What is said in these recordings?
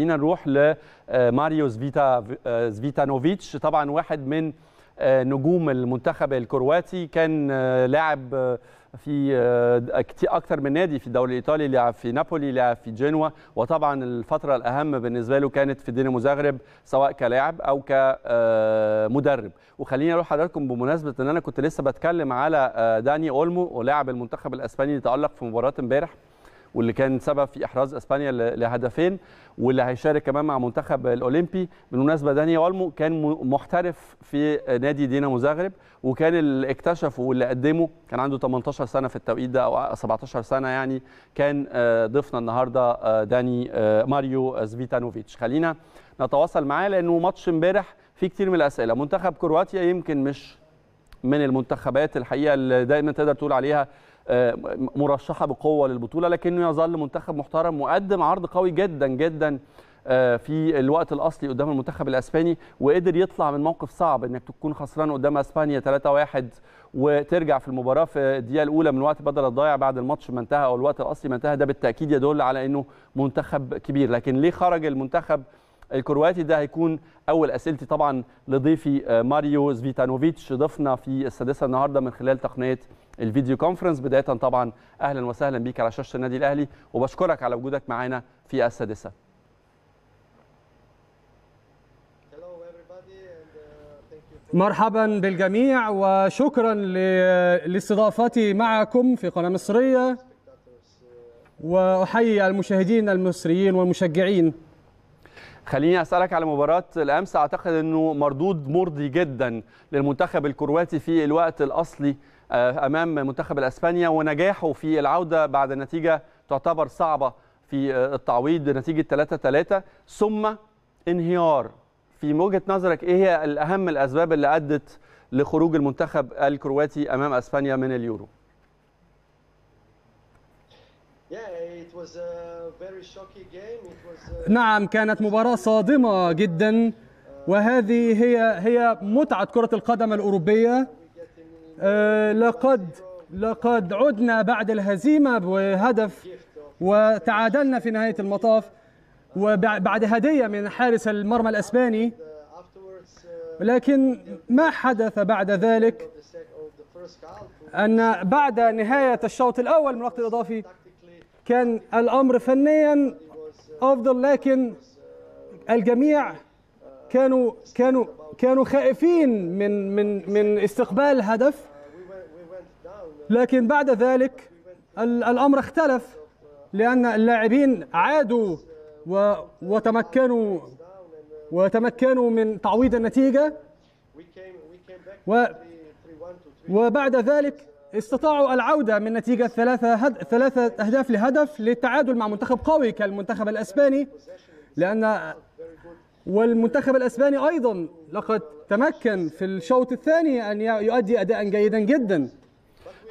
خلينا نروح لماريو زفيتانوفيتش، طبعا واحد من نجوم المنتخب الكرواتي، كان لاعب في اكثر من نادي في الدوري الايطالي، لعب في نابولي، لعب في جنوة، وطبعا الفتره الاهم بالنسبه له كانت في دينامو زغرب سواء كلاعب او كمدرب. وخليني اروح لحضراتكم بمناسبه ان انا كنت لسه بتكلم على داني اولمو ولاعب المنتخب الاسباني اللي تالق في مباراه امبارح واللي كان سبب في احراز اسبانيا لهدفين، واللي هيشارك كمان مع منتخب الاولمبي. بالمناسبه داني اولمو كان محترف في نادي دينامو زغرب، وكان اللي اكتشفه واللي قدمه كان عنده 18 سنه في التوقيت ده او 17 سنه يعني. كان ضيفنا النهارده داني ماريو زفيتانوفيتش. خلينا نتواصل معاه لانه ماتش امبارح فيه كتير من الاسئله. منتخب كرواتيا يمكن مش من المنتخبات الحقيقه اللي دايما تقدر تقول عليها مرشحه بقوه للبطوله، لكنه يظل منتخب محترم وقدم عرض قوي جدا جدا في الوقت الاصلي قدام المنتخب الاسباني، وقدر يطلع من موقف صعب انك تكون خسران قدام اسبانيا 3-1 وترجع في المباراه في الدقيقه الاولى من وقت بدل الضايع بعد الماتش ما انتهى او الوقت الاصلي ما انتهى. ده بالتاكيد يدل على انه منتخب كبير. لكن ليه خرج المنتخب الكرواتي؟ ده هيكون اول اسئلتي طبعا لضيفي ماريو زفيتانوفيتش، ضيفنا في السادسه النهارده من خلال تقنيه الفيديو كونفرنس. بدايه طبعا اهلا وسهلا بيك على شاشه النادي الاهلي، وبشكرك على وجودك معانا في السادسه. مرحبا بالجميع وشكرا لاستضافتي معكم في قناه مصريه، واحيي المشاهدين المصريين والمشجعين. خليني أسألك على مباراة الأمس، أعتقد أنه مردود مرضي جدا للمنتخب الكرواتي في الوقت الأصلي أمام منتخب الأسبانيا، ونجاحه في العودة بعد نتيجة تعتبر صعبة في التعويض نتيجة 3-3 ثم انهيار. في وجهة نظرك إيه هي الأهم الأسباب اللي أدت لخروج المنتخب الكرواتي أمام أسبانيا من اليورو؟ نعم، كانت مباراة صادمة جدا، وهذه هي متعة كرة القدم الأوروبية. لقد عدنا بعد الهزيمة بهدف وتعادلنا في نهاية المطاف وبعد هدية من حارس المرمى الأسباني، لكن ما حدث بعد ذلك أن بعد نهاية الشوط الأول من الوقت الإضافي كان الأمر فنيا أفضل، لكن الجميع كانوا خائفين من استقبال هدف. لكن بعد ذلك الأمر اختلف لأن اللاعبين عادوا وتمكنوا من تعويض النتيجة، وبعد ذلك استطاعوا العودة من نتيجة ثلاثة أهداف لهدف للتعادل مع منتخب قوي كالمنتخب الأسباني، والمنتخب الأسباني أيضا لقد تمكن في الشوط الثاني أن يؤدي أداء جيدا جدا.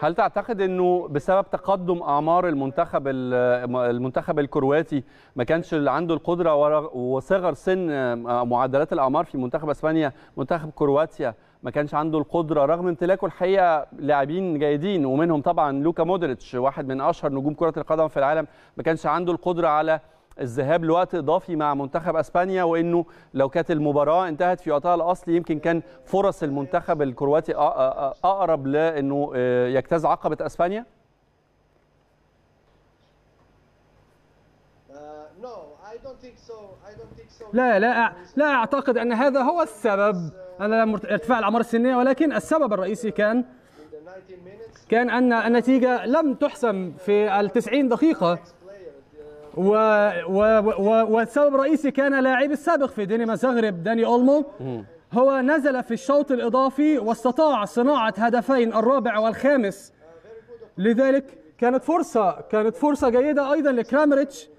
هل تعتقد أنه بسبب تقدم أعمار المنتخب الكرواتي ما كانش عنده القدرة، وصغر سن معدلات الأعمار في منتخب أسبانيا منتخب كرواتيا ما كانش عنده القدرة رغم امتلاكه الحقيقة لاعبين جيدين، ومنهم طبعا لوكا مودريتش واحد من أشهر نجوم كرة القدم في العالم، ما كانش عنده القدرة على الذهاب لوقت إضافي مع منتخب أسبانيا، وإنه لو كانت المباراة انتهت في وقتها الأصلي يمكن كان فرص المنتخب الكرواتي أقرب لأنه يجتاز عقبة أسبانيا؟ لا أعتقد أن هذا هو السبب ارتفاع الأعمار السنية، ولكن السبب الرئيسي كان أن النتيجة لم تحسم في ال90 دقيقة، والسبب الرئيسي كان لاعب السابق في دينامو زغرب داني أولمو، هو نزل في الشوط الإضافي واستطاع صناعة هدفين الرابع والخامس، لذلك كانت فرصة جيدة أيضا لكرامريتش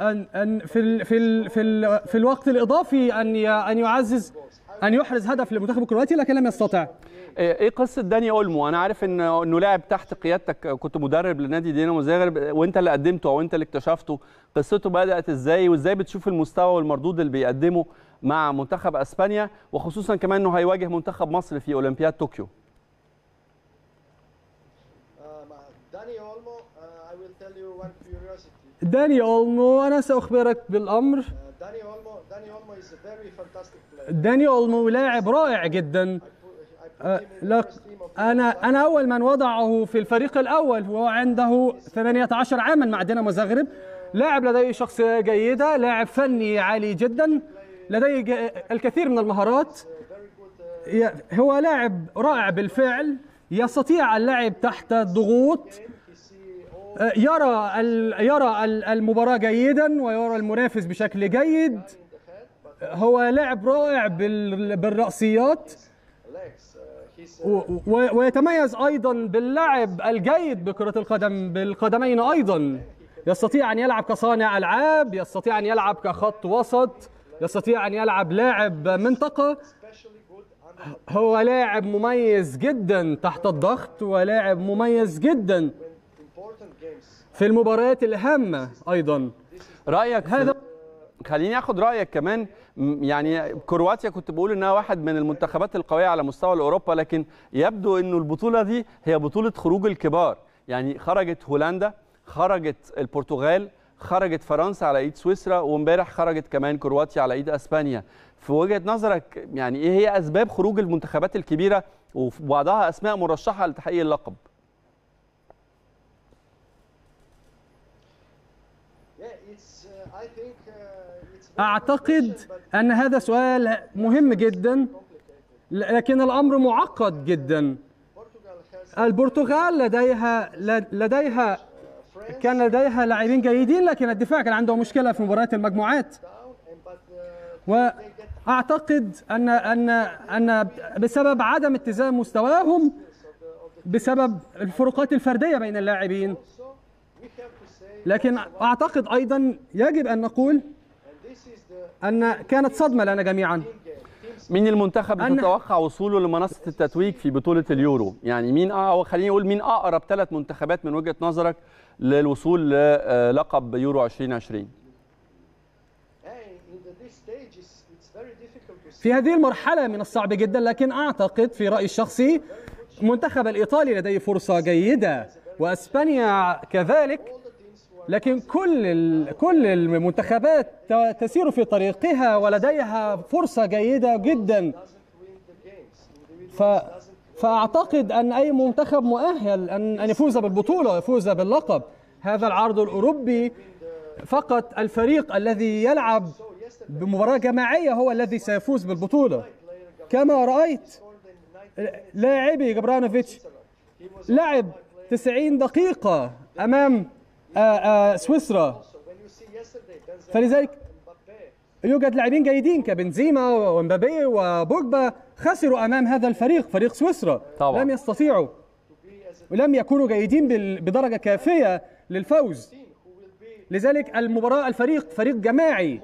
أن في الوقت الإضافي أن يعزز أن يحرز هدف للمنتخب الكرواتي، لكن لم يستطع. إيه قصة داني أولمو؟ أنا عارف إنه لاعب تحت قيادتك، كنت مدرب لنادي دينامو زغرب وأنت اللي قدمته أو أنت اللي اكتشفته، قصته بدأت إزاي وإزاي بتشوف المستوى والمردود اللي بيقدمه مع منتخب أسبانيا، وخصوصا كمان إنه هيواجه منتخب مصر في أولمبياد طوكيو؟ داني أولمو أنا سأخبرك بالأمر. داني أولمو لاعب رائع جدا. أنا أول من وضعه في الفريق الأول، هو عنده 18 عاما مع دينامو زغرب، لاعب لديه شخصية جيدة، لاعب فني عالي جدا، لديه الكثير من المهارات، هو لاعب رائع بالفعل، يستطيع اللعب تحت الضغوط، يرى المباراة جيدا ويرى المنافس بشكل جيد، هو لاعب رائع بالرأسيات ويتميز أيضا باللعب الجيد بكرة القدم بالقدمين، أيضا يستطيع أن يلعب كصانع ألعاب، يستطيع أن يلعب كخط وسط، يستطيع أن يلعب لاعب منطقة، هو لاعب مميز جدا تحت الضغط ولاعب مميز جدا في المباريات الهامة أيضا. رأيك هذا؟ خليني اخد رايك كمان، يعني كرواتيا كنت بقول انها واحد من المنتخبات القويه على مستوى اوروبا، لكن يبدو انه البطوله دي هي بطوله خروج الكبار، يعني خرجت هولندا، خرجت البرتغال، خرجت فرنسا على ايد سويسرا، وامبارح خرجت كمان كرواتيا على ايد اسبانيا. في وجهه نظرك يعني ايه هي اسباب خروج المنتخبات الكبيره وبعضها اسماء مرشحه لتحقيق اللقب؟ أعتقد أن هذا سؤال مهم جدا لكن الأمر معقد جدا. البرتغال كان لديها لاعبين جيدين، لكن الدفاع كان عنده مشكلة في مباراة المجموعات، وأعتقد أن بسبب عدم اتزان مستواهم بسبب الفروقات الفردية بين اللاعبين. لكن أعتقد أيضا يجب أن نقول أن كانت صدمة لنا جميعا. مين المنتخب اللي تتوقع وصوله لمنصة التتويج في بطولة اليورو؟ يعني مين خليني أقول مين أقرب ثلاث منتخبات من وجهة نظرك للوصول للقب يورو 2020؟ في هذه المرحلة من الصعب جدا، لكن أعتقد في رأيي الشخصي المنتخب الإيطالي لديه فرصة جيدة وأسبانيا كذلك، لكن كل المنتخبات تسير في طريقها ولديها فرصة جيدة جدا، فأعتقد أن أي منتخب مؤهل أن يفوز بالبطولة ويفوز باللقب. هذا العرض الأوروبي فقط الفريق الذي يلعب بمباراة جماعية هو الذي سيفوز بالبطولة، كما رأيت لاعبي جبرانوفيتش لعب 90 دقيقة أمام سويسرا، فلذلك يوجد لاعبين جيدين كبنزيما ومبابي وبوجبا خسروا امام هذا الفريق، فريق سويسرا طبعا. لم يستطيعوا ولم يكونوا جيدين بدرجه كافيه للفوز، لذلك المباراه فريق جماعي،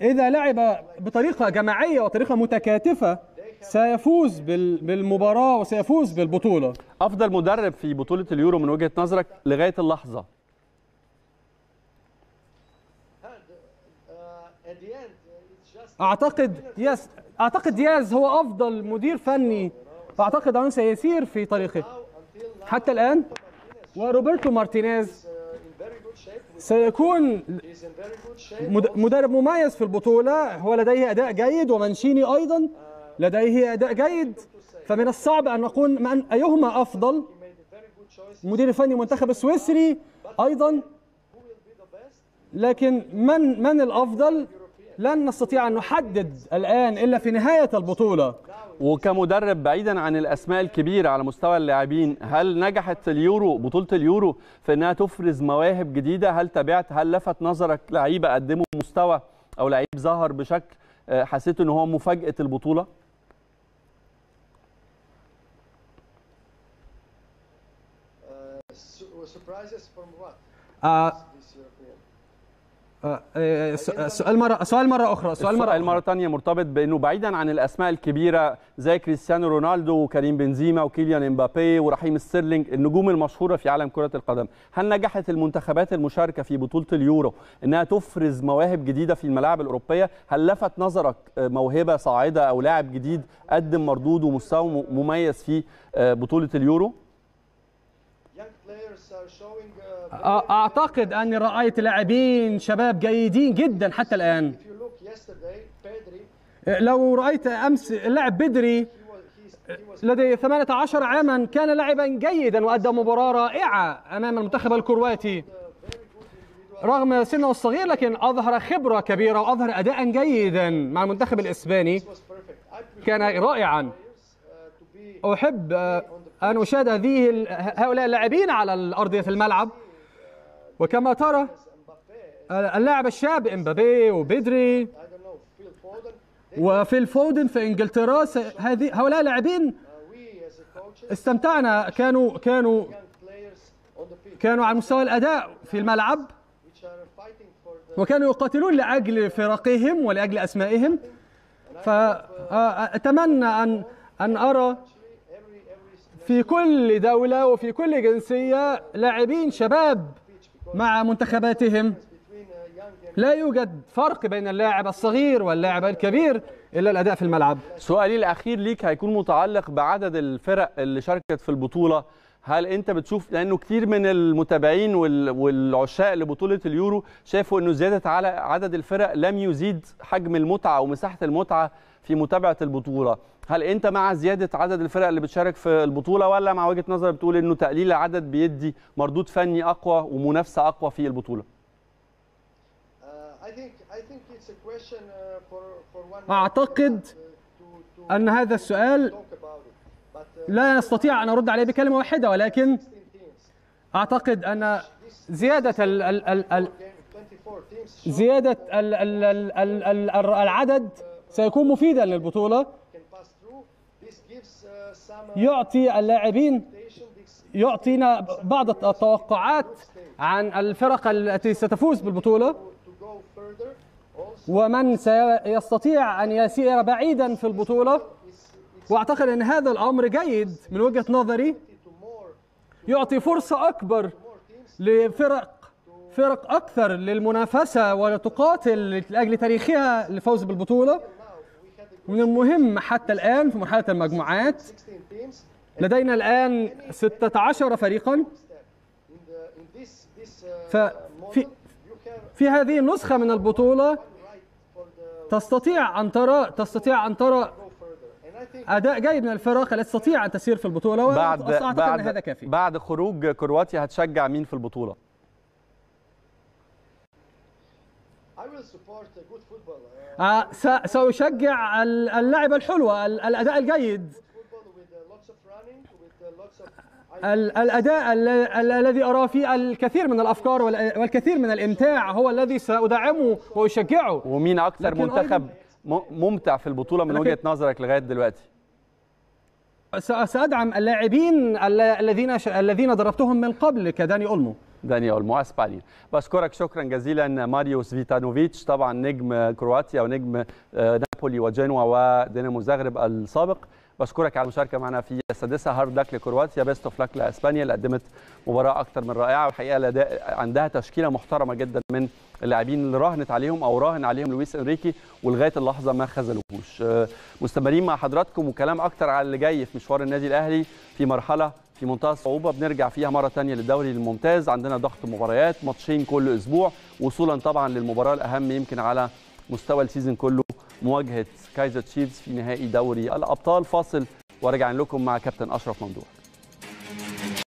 اذا لعب بطريقه جماعيه وطريقه متكاتفه سيفوز بالمباراة وسيفوز بالبطولة. أفضل مدرب في بطولة اليورو من وجهة نظرك لغاية اللحظة؟ أعتقد دياز هو أفضل مدير فني، أعتقد أنه سيسير في طريقه حتى الآن، وروبرتو مارتينيز سيكون مدرب مميز في البطولة، هو لديه أداء جيد، ومانشيني أيضا لديه أداء جيد، فمن الصعب أن نقول أيهما أفضل. مدير فني منتخب السويسري أيضا، لكن من الأفضل لن نستطيع أن نحدد الآن إلا في نهاية البطولة. وكمدرب بعيدا عن الأسماء الكبيرة على مستوى اللاعبين، هل نجحت بطولة اليورو في أنها تفرز مواهب جديدة؟ هل لفت نظرك لعيبة قدموا مستوى أو لعيب ظهر بشكل حسيت ان هو مفاجأة البطولة؟ سؤال مرة ثانية مرتبط بانه بعيدا عن الاسماء الكبيرة زي كريستيانو رونالدو وكريم بنزيما وكيليان امبابي ورحيم ستيرلينج، النجوم المشهورة في عالم كرة القدم، هل نجحت المنتخبات المشاركة في بطولة اليورو انها تفرز مواهب جديدة في الملاعب الأوروبية؟ هل لفت نظرك موهبة صاعدة او لاعب جديد قدم مردود ومستوى مميز في بطولة اليورو؟ أعتقد أني رأيت لاعبين شباب جيدين جدا حتى الآن. لو رأيت أمس اللاعب بدري لديه 18 عاما كان لاعبا جيدا وأدى مباراة رائعة أمام المنتخب الكرواتي رغم سنه الصغير، لكن أظهر خبرة كبيرة وأظهر أداء جيدا مع المنتخب الإسباني، كان رائعا. أحب أن أشاهد هؤلاء اللاعبين على أرضية الملعب، وكما ترى اللاعب الشاب إمبابي وبدري وفيل فودن في إنجلترا، هؤلاء اللاعبين استمتعنا، كانوا على مستوى الأداء في الملعب وكانوا يقاتلون لأجل فرقهم ولأجل أسمائهم. فأتمنى أن أرى في كل دولة وفي كل جنسية لاعبين شباب مع منتخباتهم. لا يوجد فرق بين اللاعب الصغير واللاعب الكبير إلا الأداء في الملعب. سؤالي الأخير ليك هيكون متعلق بعدد الفرق اللي شاركت في البطولة. هل أنت بتشوف، لأنه كتير من المتابعين والعشاق لبطولة اليورو شافوا أنه زيادة على عدد الفرق لم يزيد حجم المتعة ومساحة المتعة في متابعة البطولة، هل أنت مع زيادة عدد الفرق اللي بتشارك في البطولة، ولا مع وجهة نظرك بتقول أنه تقليل العدد بيدي مردود فني أقوى ومنافسة أقوى في البطولة؟ أعتقد أن هذا السؤال لا نستطيع أن أرد عليه بكلمة واحدة، ولكن أعتقد أن زيادة العدد سيكون مفيدا للبطولة، يعطي اللاعبين، يعطينا بعض التوقعات عن الفرق التي ستفوز بالبطولة ومن سيستطيع أن يسير بعيدا في البطولة. وأعتقد أن هذا الأمر جيد من وجهة نظري، يعطي فرصة أكبر لفرق أكثر للمنافسة وتقاتل لأجل تاريخها للفوز بالبطولة. من المهم حتى الآن في مرحلة المجموعات لدينا الآن 16 فريقا، ففي هذه النسخة من البطولة تستطيع أن ترى أداء جيد من الفرق التي تستطيع أن تسير في البطولة، وأعتقد أن هذا كافي. بعد خروج كرواتيا هتشجع مين في البطولة؟ سأشجع اللعبة الحلوة، الأداء الجيد، الأداء الذي أرى فيه الكثير من الأفكار والكثير من الإمتاع هو الذي سأدعمه وأشجعه. ومين أكثر منتخب ممتع في البطولة من وجهة نظرك لغاية دلوقتي؟ سأدعم اللاعبين الذين دربتهم من قبل كداني أولمو. داني أولمو أسباني. بشكرك شكرا جزيلا ماريو سفيتانوفيتش، طبعا نجم كرواتيا ونجم نابولي وجنوا ودينامو زغرب السابق. بشكرك على المشاركة معنا في السادسة. هارد لك لكرواتيا، بيست اوف لك لأسبانيا اللي قدمت مباراة أكثر من رائعة، والحقيقة عندها تشكيلة محترمة جدا من اللاعبين اللي راهنت عليهم أو راهن عليهم لويس إنريكي ولغاية اللحظة ما خذلوهوش. مستمرين مع حضراتكم وكلام أكثر على اللي جاي في مشوار النادي الأهلي في مرحلة في منتهى الصعوبة، بنرجع فيها مرة ثانية للدوري الممتاز، عندنا ضغط مباريات، ماتشين كل أسبوع، وصولا طبعا للمباراة الأهم يمكن على مستوى السيزون كله، مواجهة كايزر تشيفز في نهائي دوري الأبطال. فاصل وراجعين لكم مع كابتن أشرف ممدوح.